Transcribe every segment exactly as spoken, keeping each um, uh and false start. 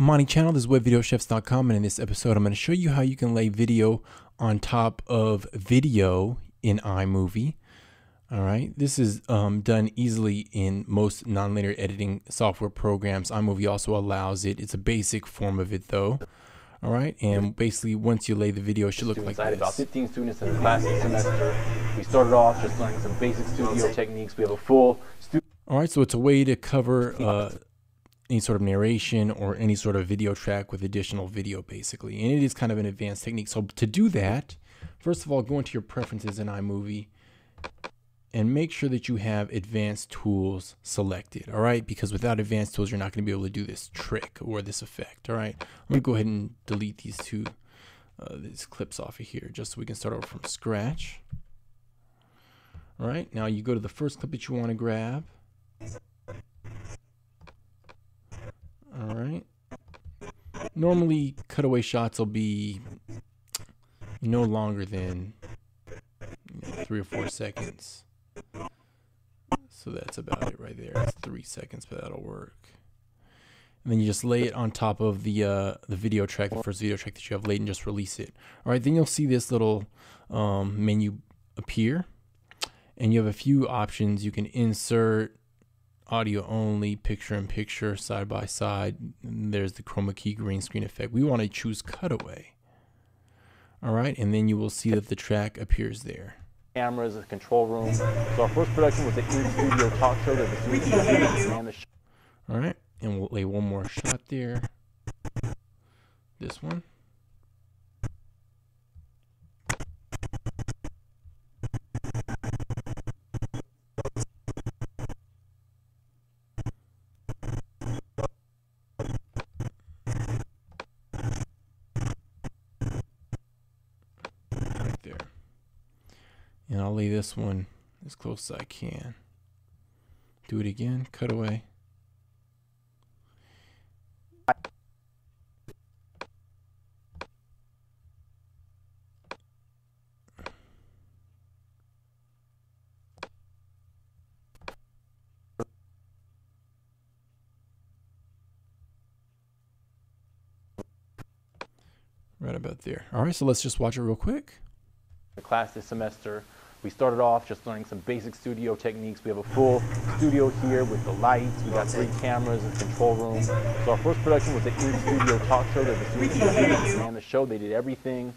Amani Channel, this is web video chefs dot com, and in this episode I'm going to show you how you can lay video on top of video in iMovie. All right, this is um, done easily in most nonlinear editing software programs. iMovie also allows it. It's a basic form of it though. All right, and basically once you lay the video, it should look like this. About fifteen students in the class this semester. We started off just learning some basic studio techniques. We have a full studio. All right, so it's a way to cover uh, any sort of narration or any sort of video track with additional video, basically. And it is kind of an advanced technique. So to do that, first of all, go into your preferences in iMovie and make sure that you have advanced tools selected, all right? Because without advanced tools, you're not gonna be able to do this trick or this effect, all right? I'm gonna go ahead and delete these two, uh, these clips off of here, just so we can start over from scratch. All right, now you go to the first clip that you wanna grab. All right, normally cutaway shots will be no longer than you know, three or four seconds. So that's about it right there. It's three seconds, but that'll work. And then you just lay it on top of the uh, the video track, the first video track that you have laid, and just release it. All right, then you'll see this little um, menu appear, and you have a few options. You can insert, audio only, picture in picture, side by side. And there's the chroma key green screen effect. We want to choose cutaway. All right, and then you will see that the track appears there. Cameras, the control room. So our first production was the in-studio talk show that the studio. All right, and we'll lay one more shot there. This one. And I'll lay this one as close as I can. Do it again, cut away. Right about there. All right, so let's just watch it real quick. The class this semester. We started off just learning some basic studio techniques. We have a full studio here with the lights. We got three cameras in the control room. So our first production was the in-studio talk show that the students ran the show. They did everything.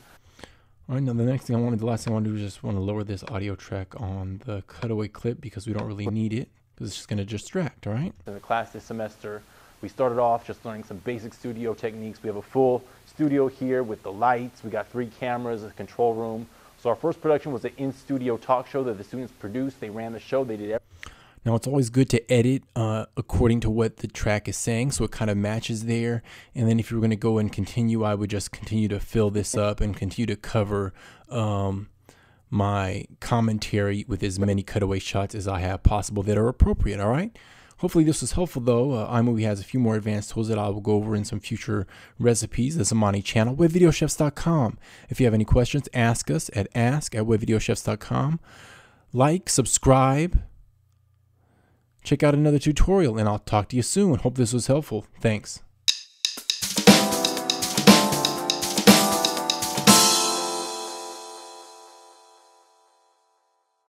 All right, now the next thing I wanted, the last thing I want to do is just want to lower this audio track on the cutaway clip because we don't really need it because it's just going to distract, all right? In the class this semester, we started off just learning some basic studio techniques. We have a full studio here with the lights. We got three cameras in the control room. So our first production was an in-studio talk show that the students produced. They ran the show. They did everything. Now, it's always good to edit uh, according to what the track is saying, so it kind of matches there. And then if you were going to go and continue, I would just continue to fill this up and continue to cover um, my commentary with as many cutaway shots as I have possible that are appropriate, all right? Hopefully this was helpful though. Uh, iMovie has a few more advanced tools that I will go over in some future recipes. This is Amani Channel, web video chefs dot com. If you have any questions, ask us at ask at web video chefs dot com. Like, subscribe, check out another tutorial, and I'll talk to you soon. Hope this was helpful. Thanks.